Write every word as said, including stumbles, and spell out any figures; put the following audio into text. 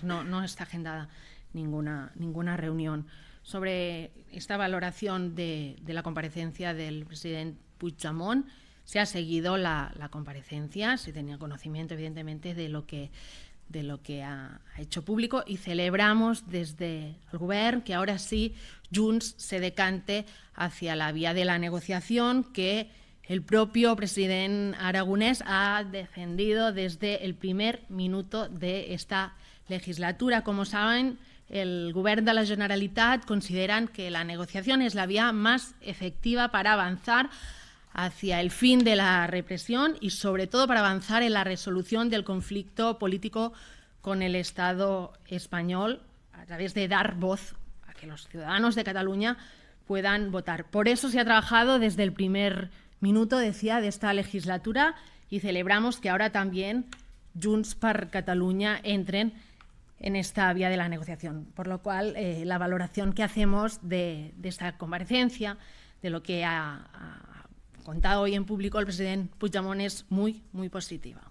pues no, no está agendada ninguna, ninguna reunión. Sobre esta valoración de, de la comparecencia del presidente Puigdemont, se ha seguido la, la comparecencia, se tenía conocimiento, evidentemente, de lo que, de lo que ha, ha hecho público, y celebramos desde el Gobierno que ahora sí Junts se decante hacia la vía de la negociación que el propio presidente Aragonès ha defendido desde el primer minuto de esta legislatura. Como saben, el Gobierno de la Generalitat consideran que la negociación es la vía más efectiva para avanzar hacia el fin de la represión y, sobre todo, para avanzar en la resolución del conflicto político con el Estado español a través de dar voz a que los ciudadanos de Cataluña puedan votar. Por eso se ha trabajado desde el primer minuto, decía, de esta legislatura, y celebramos que ahora también Junts per Catalunya entren en esta vía de la negociación, por lo cual eh, la valoración que hacemos de, de esta comparecencia, de lo que ha, ha contado hoy en público el presidente Puigdemont, es muy, muy positiva.